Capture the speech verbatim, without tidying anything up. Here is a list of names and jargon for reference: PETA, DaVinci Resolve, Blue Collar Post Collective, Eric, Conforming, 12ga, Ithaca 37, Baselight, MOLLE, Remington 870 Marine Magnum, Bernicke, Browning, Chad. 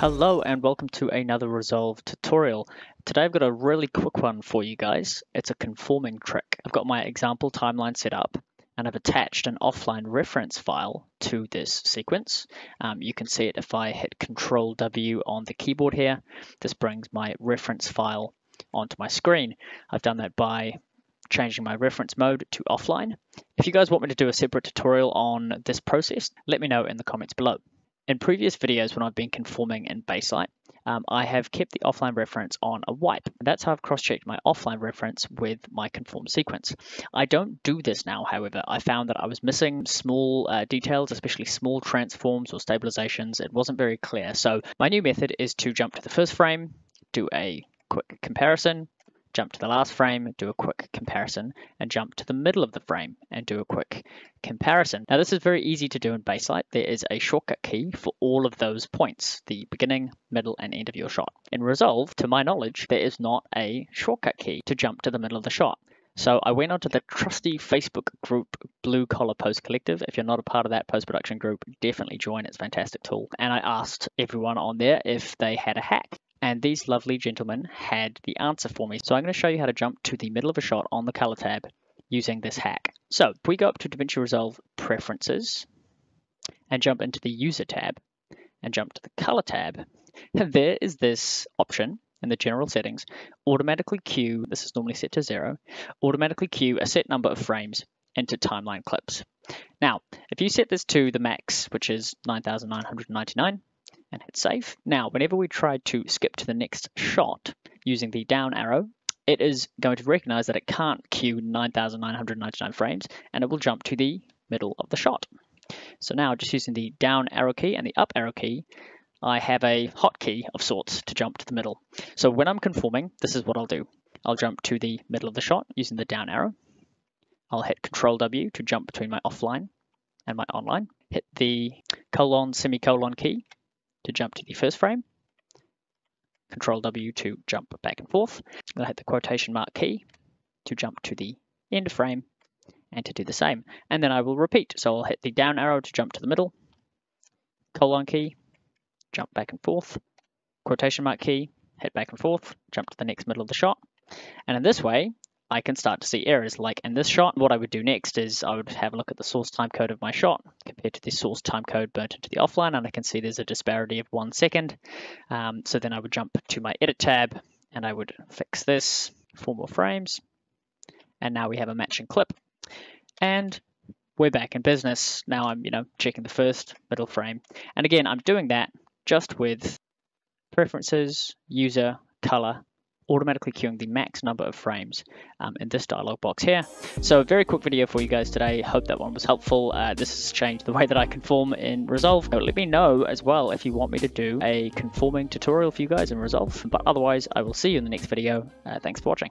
Hello and welcome to another Resolve tutorial. Today I've got a really quick one for you guys. It's a conforming trick. I've got my example timeline set up and I've attached an offline reference file to this sequence. Um, you can see it if I hit Control W on the keyboard here. This brings my reference file onto my screen. I've done that by changing my reference mode to offline. If you guys want me to do a separate tutorial on this process, let me know in the comments below. In previous videos when I've been conforming in Baselight, um, I have kept the offline reference on a wipe. And that's how I've cross-checked my offline reference with my conform sequence. I don't do this now, however. I found that I was missing small uh, details, especially small transforms or stabilizations. It wasn't very clear. So my new method is to jump to the first frame, do a quick comparison, jump to the last frame, do a quick comparison, and jump to the middle of the frame and do a quick comparison. Now this is very easy to do in Baselight. There is a shortcut key for all of those points, the beginning, middle, and end of your shot. In Resolve, to my knowledge, there is not a shortcut key to jump to the middle of the shot. So I went onto the trusty Facebook group, Blue Collar Post Collective. If you're not a part of that post-production group, definitely join. It's a fantastic tool. And I asked everyone on there if they had a hack. And these lovely gentlemen had the answer for me. So I'm going to show you how to jump to the middle of a shot on the color tab using this hack. So if we go up to DaVinci Resolve Preferences and jump into the User tab and jump to the Color tab, there is this option in the General Settings, automatically cue, this is normally set to zero, automatically cue a set number of frames into timeline clips. Now, if you set this to the max, which is nine thousand nine hundred ninety-nine, and hit save. Now, whenever we try to skip to the next shot using the down arrow, it is going to recognize that it can't cue nine thousand nine hundred ninety-nine frames and it will jump to the middle of the shot. So now just using the down arrow key and the up arrow key, I have a hotkey of sorts to jump to the middle. So when I'm conforming, this is what I'll do. I'll jump to the middle of the shot using the down arrow. I'll hit Control W to jump between my offline and my online. Hit the colon semicolon key to jump to the first frame, Control W to jump back and forth. I'm going to hit the quotation mark key to jump to the end frame and to do the same. And then I will repeat. So I'll hit the down arrow to jump to the middle, colon key, jump back and forth, quotation mark key, hit back and forth, jump to the next middle of the shot. And in this way, I can start to see errors. Like in this shot, what I would do next is I would have a look at the source time code of my shot compared to the source time code burnt into the offline, and I can see there's a disparity of one second. Um, so then I would jump to my edit tab and I would fix this, four more frames. And now we have a matching clip and we're back in business. Now I'm, you know, checking the first middle frame. And again, I'm doing that just with preferences, user, color, automatically queuing the max number of frames um, in this dialog box here. So a very quick video for you guys today. Hope that one was helpful. Uh, this has changed the way that I conform in Resolve. So let me know as well if you want me to do a conforming tutorial for you guys in Resolve. But otherwise, I will see you in the next video. Uh, thanks for watching.